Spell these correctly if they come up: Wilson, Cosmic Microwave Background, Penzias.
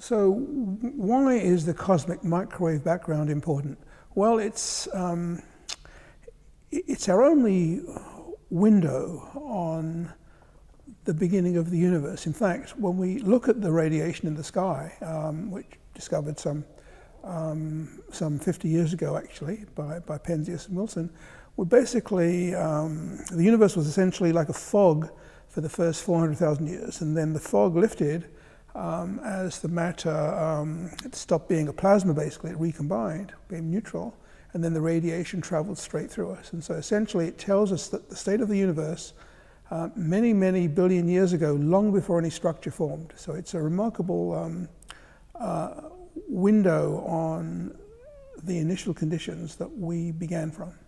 So why is the cosmic microwave background important? Well, it's our only window on the beginning of the universe. In fact, when we look at the radiation in the sky, which discovered some 50 years ago actually by Penzias and Wilson, well, basically the universe was essentially like a fog for the first 400,000 years, and then the fog lifted as the matter it stopped being a plasma. Basically, it recombined, became neutral, and then the radiation traveled straight through us. And so essentially it tells us that the state of the universe many, many billion years ago, long before any structure formed. So it's a remarkable window on the initial conditions that we began from.